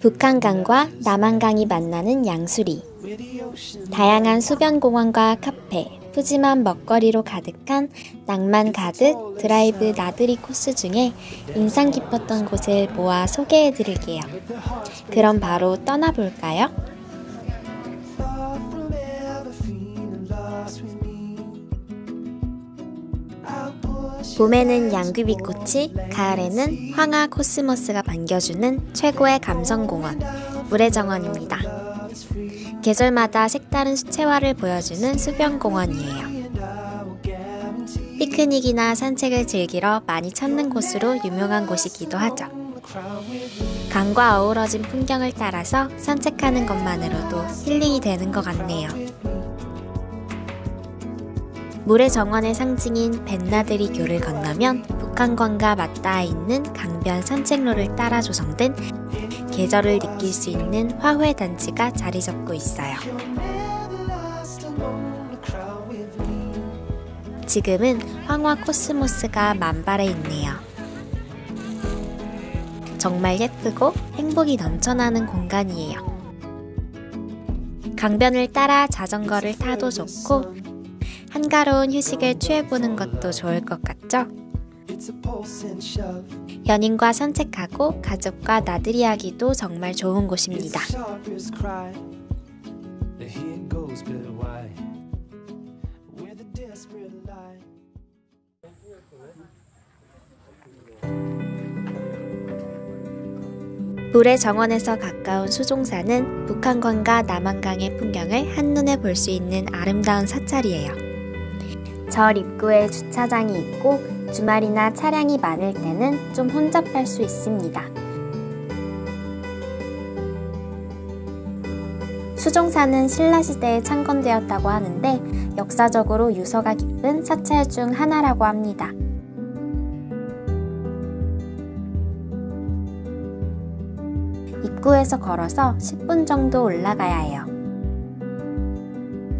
북한강과 남한강이 만나는 양수리. 다양한 소변공원과 카페, 푸짐한 먹거리로 가득한 낭만 가득 드라이브 나들이 코스 중에 인상 깊었던 곳을 모아 소개해드릴게요. 그럼 바로 떠나볼까요? 봄에는 양귀비꽃이, 가을에는 황화 코스모스가 반겨주는 최고의 감성공원, 물의 정원입니다. 계절마다 색다른 수채화를 보여주는 수변공원이에요. 피크닉이나 산책을 즐기러 많이 찾는 곳으로 유명한 곳이기도 하죠. 강과 어우러진 풍경을 따라서 산책하는 것만으로도 힐링이 되는 것 같네요. 물의 정원의 상징인 벤나들이 교를 건너면 북한강과 맞닿아 있는 강변 산책로를 따라 조성된 계절을 느낄 수 있는 화훼 단지가 자리 잡고 있어요. 지금은 황화 코스모스가 만발해 있네요. 정말 예쁘고 행복이 넘쳐나는 공간이에요. 강변을 따라 자전거를 타도 좋고 한가로운 휴식을 취해보는 것도 좋을 것 같죠? 연인과 산책하고 가족과 나들이하기도 정말 좋은 곳입니다. 물의 정원에서 가까운 수종사는 북한강과 남한강의 풍경을 한눈에 볼 수 있는 아름다운 사찰이에요. 절 입구에 주차장이 있고 주말이나 차량이 많을 때는 좀 혼잡할 수 있습니다. 수종사는 신라시대에 창건되었다고 하는데 역사적으로 유서가 깊은 사찰 중 하나라고 합니다. 입구에서 걸어서 10분 정도 올라가야 해요.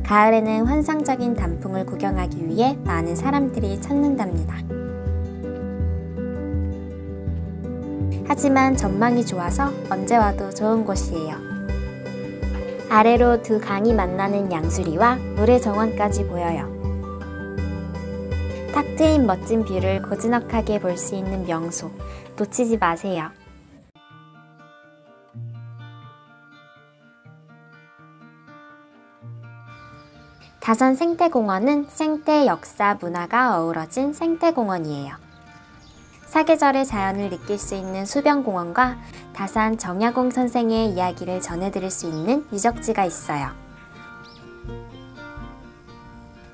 가을에는 환상적인 단풍을 구경하기 위해 많은 사람들이 찾는답니다. 하지만 전망이 좋아서 언제 와도 좋은 곳이에요. 아래로 두 강이 만나는 양수리와 물의 정원까지 보여요. 탁 트인 멋진 뷰를 고즈넉하게 볼 수 있는 명소, 놓치지 마세요. 다산 생태공원은 생태 역사 문화가 어우러진 생태공원이에요. 사계절의 자연을 느낄 수 있는 수변공원과 다산 정약용 선생의 이야기를 전해드릴 수 있는 유적지가 있어요.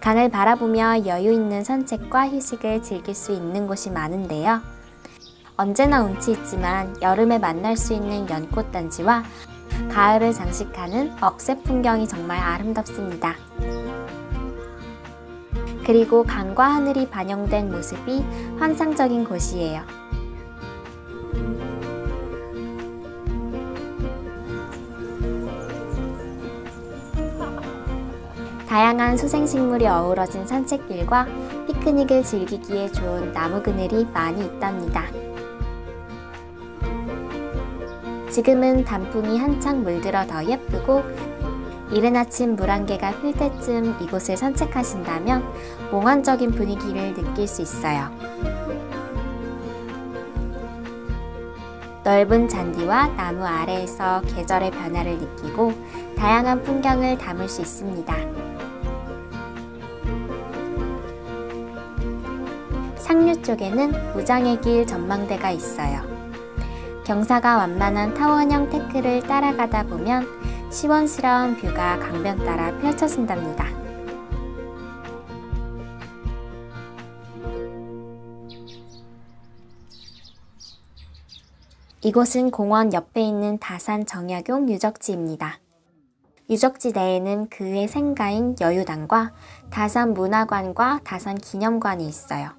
강을 바라보며 여유 있는 산책과 휴식을 즐길 수 있는 곳이 많은데요. 언제나 운치 있지만 여름에 만날 수 있는 연꽃단지와 가을을 장식하는 억새 풍경이 정말 아름답습니다. 그리고 강과 하늘이 반영된 모습이 환상적인 곳이에요. 다양한 수생식물이 어우러진 산책길과 피크닉을 즐기기에 좋은 나무 그늘이 많이 있답니다. 지금은 단풍이 한창 물들어 더 예쁘고 이른 아침 물 한 개가 흘 때쯤 이곳을 산책하신다면 몽환적인 분위기를 느낄 수 있어요. 넓은 잔디와 나무 아래에서 계절의 변화를 느끼고 다양한 풍경을 담을 수 있습니다. 상류 쪽에는 무장의 길 전망대가 있어요. 경사가 완만한 타원형 테크를 따라가다 보면 시원스러운 뷰가 강변 따라 펼쳐진답니다. 이곳은 공원 옆에 있는 다산 정약용 유적지입니다. 유적지 내에는 그의 생가인 여유당과 다산 문화관과 다산 기념관이 있어요.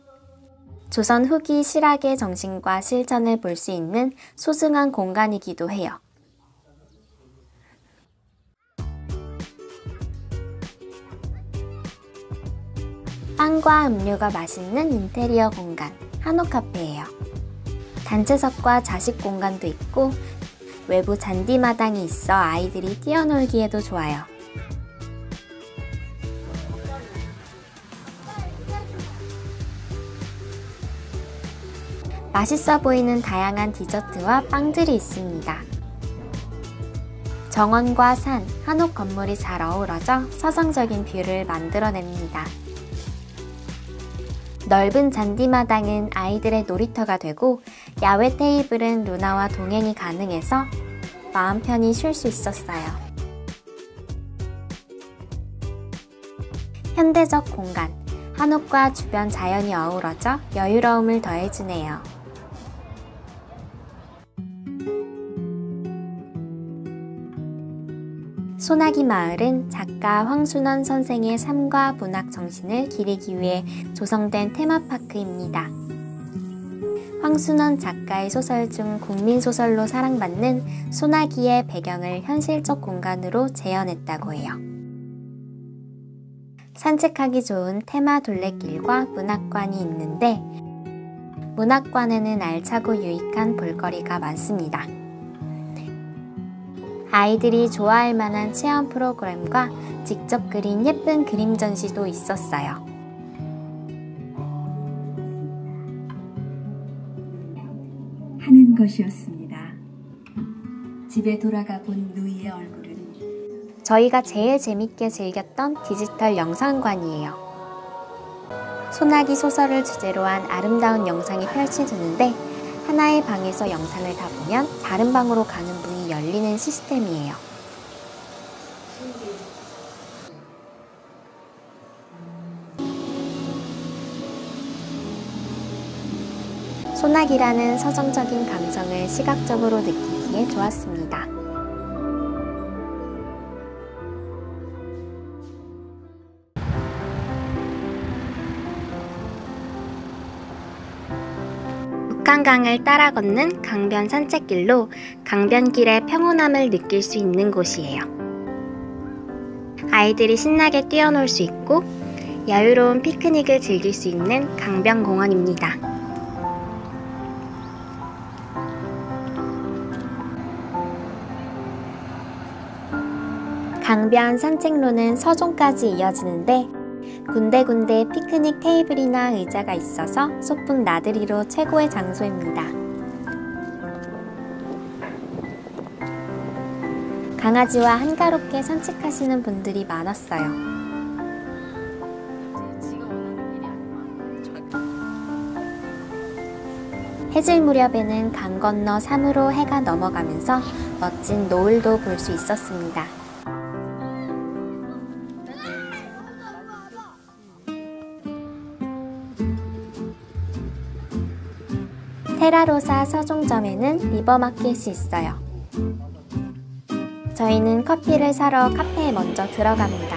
조선 후기 실학의 정신과 실천을 볼 수 있는 소중한 공간이기도 해요. 빵과 음료가 맛있는 인테리어 공간, 한옥 카페예요. 단체석과 자식 공간도 있고 외부 잔디마당이 있어 아이들이 뛰어놀기에도 좋아요. 맛있어 보이는 다양한 디저트와 빵들이 있습니다. 정원과 산, 한옥 건물이 잘 어우러져 서정적인 뷰를 만들어냅니다. 넓은 잔디마당은 아이들의 놀이터가 되고 야외 테이블은 루나와 동행이 가능해서 마음 편히 쉴 수 있었어요. 현대적 공간, 한옥과 주변 자연이 어우러져 여유로움을 더해주네요. 소나기 마을은 작가 황순원 선생의 삶과 문학 정신을 기리기 위해 조성된 테마파크입니다. 황순원 작가의 소설 중 국민소설로 사랑받는 소나기의 배경을 현실적 공간으로 재현했다고 해요. 산책하기 좋은 테마 둘레길과 문학관이 있는데 문학관에는 알차고 유익한 볼거리가 많습니다. 아이들이 좋아할 만한 체험 프로그램과 직접 그린 예쁜 그림 전시도 있었어요. 하는 것이었습니다. 집에 돌아가 본 누이의 얼굴은 저희가 제일 재밌게 즐겼던 디지털 영상관이에요. 소나기 소설을 주제로 한 아름다운 영상이 펼쳐지는데 하나의 방에서 영상을 다 보면 다른 방으로 가는 문이 열리는 시스템이에요. 소나기라는 서정적인 감성을 시각적으로 느끼기에 좋았습니다. 북한강을 따라 걷는 강변 산책길로 강변길의 평온함을 느낄 수 있는 곳이에요. 아이들이 신나게 뛰어놀 수 있고 여유로운 피크닉을 즐길 수 있는 강변공원입니다. 강변 산책로는 서종까지 이어지는데 군데군데 피크닉 테이블이나 의자가 있어서 소풍 나들이로 최고의 장소입니다. 강아지와 한가롭게 산책하시는 분들이 많았어요. 해질 무렵에는 강 건너 산으로 해가 넘어가면서 멋진 노을도 볼 수 있었습니다. 테라로사 서종점에는 리버마켓이 있어요. 저희는 커피를 사러 카페에 먼저 들어갑니다.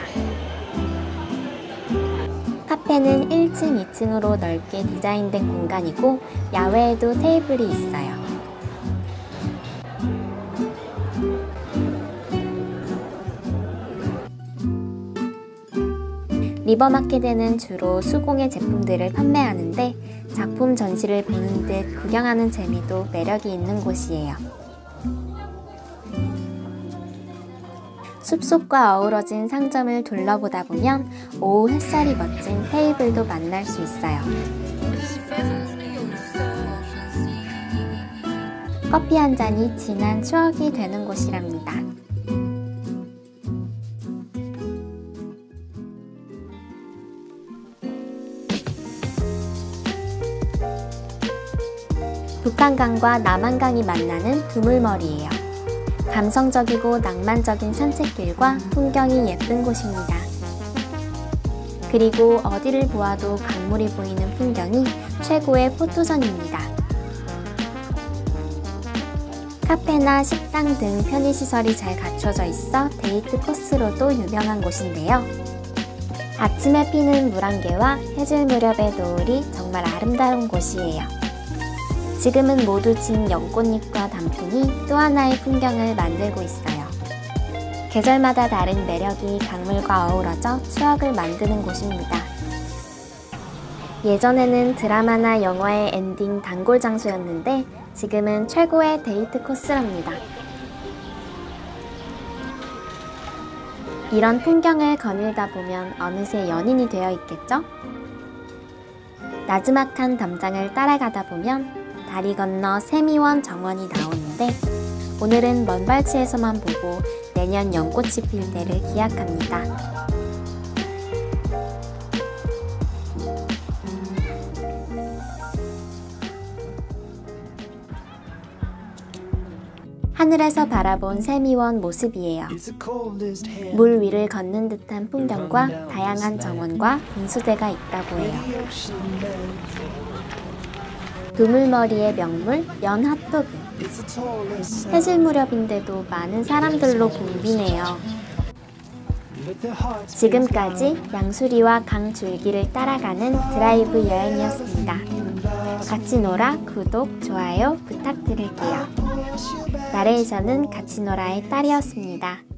카페는 1층, 2층으로 넓게 디자인된 공간이고 야외에도 테이블이 있어요. 리버마켓에는 주로 수공예 제품들을 판매하는데 작품 전시를 보는 듯 구경하는 재미도 매력이 있는 곳이에요. 숲속과 어우러진 상점을 둘러보다 보면 오후 햇살이 멋진 테이블도 만날 수 있어요. 커피 한 잔이 진한 추억이 되는 곳이랍니다. 북한강과 남한강이 만나는 두물머리예요. 감성적이고 낭만적인 산책길과 풍경이 예쁜 곳입니다. 그리고 어디를 보아도 강물이 보이는 풍경이 최고의 포토존입니다. 카페나 식당 등 편의시설이 잘 갖춰져 있어 데이트 코스로도 유명한 곳인데요. 아침에 피는 물안개와 해질 무렵의 노을이 정말 아름다운 곳이에요. 지금은 모두 진 연꽃잎과 단풍이 또 하나의 풍경을 만들고 있어요. 계절마다 다른 매력이 강물과 어우러져 추억을 만드는 곳입니다. 예전에는 드라마나 영화의 엔딩 단골 장소였는데 지금은 최고의 데이트 코스랍니다. 이런 풍경을 거닐다 보면 어느새 연인이 되어 있겠죠? 나지막한 담장을 따라가다 보면 다리 건너 세미원 정원이 나오는데 오늘은 먼발치에서만 보고 내년 연꽃이 필 때를 기약합니다. 하늘에서 바라본 세미원 모습이에요. 물 위를 걷는 듯한 풍경과 다양한 정원과 분수대가 있다고 해요. 그물머리의 명물 연핫도그. 해질 무렵인데도 많은 사람들로 붐비네요. 지금까지 양수리와 강줄기를 따라가는 드라이브 여행이었습니다. 같이 놀아 구독, 좋아요 부탁드릴게요. 나레이션은 같이 놀아의 딸이었습니다.